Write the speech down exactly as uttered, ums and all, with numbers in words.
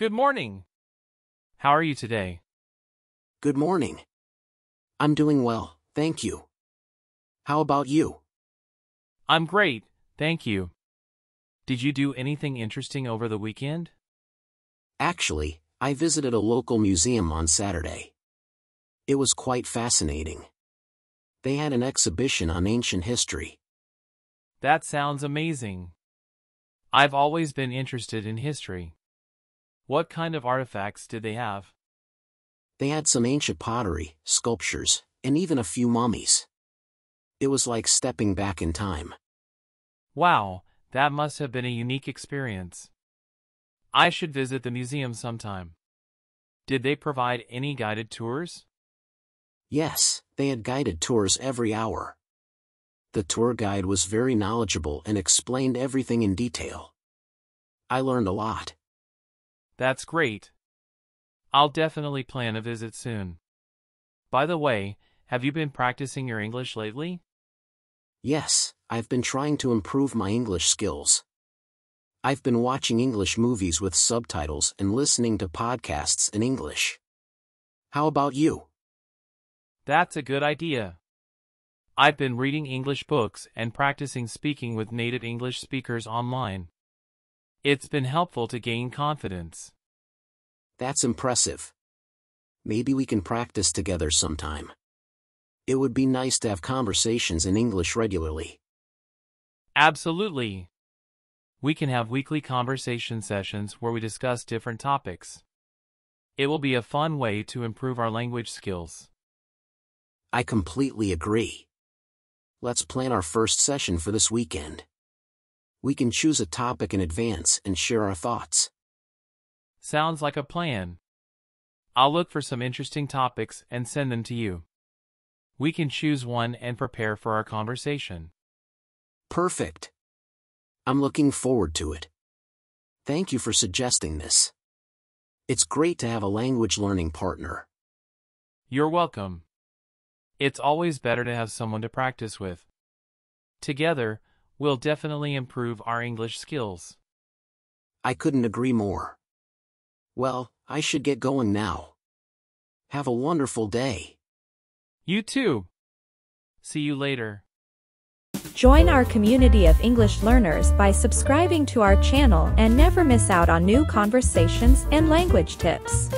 Good morning. How are you today? Good morning. I'm doing well, thank you. How about you? I'm great, thank you. Did you do anything interesting over the weekend? Actually, I visited a local museum on Saturday. It was quite fascinating. They had an exhibition on ancient history. That sounds amazing. I've always been interested in history. What kind of artifacts did they have? They had some ancient pottery, sculptures, and even a few mummies. It was like stepping back in time. Wow, that must have been a unique experience. I should visit the museum sometime. Did they provide any guided tours? Yes, they had guided tours every hour. The tour guide was very knowledgeable and explained everything in detail. I learned a lot. That's great. I'll definitely plan a visit soon. By the way, have you been practicing your English lately? Yes, I've been trying to improve my English skills. I've been watching English movies with subtitles and listening to podcasts in English. How about you? That's a good idea. I've been reading English books and practicing speaking with native English speakers online. It's been helpful to gain confidence. That's impressive. Maybe we can practice together sometime. It would be nice to have conversations in English regularly. Absolutely. We can have weekly conversation sessions where we discuss different topics. It will be a fun way to improve our language skills. I completely agree. Let's plan our first session for this weekend. We can choose a topic in advance and share our thoughts. Sounds like a plan. I'll look for some interesting topics and send them to you. We can choose one and prepare for our conversation. Perfect. I'm looking forward to it. Thank you for suggesting this. It's great to have a language learning partner. You're welcome. It's always better to have someone to practice with. Together, we'll definitely improve our English skills. I couldn't agree more. Well, I should get going now. Have a wonderful day. You too. See you later. Join our community of English learners by subscribing to our channel and never miss out on new conversations and language tips.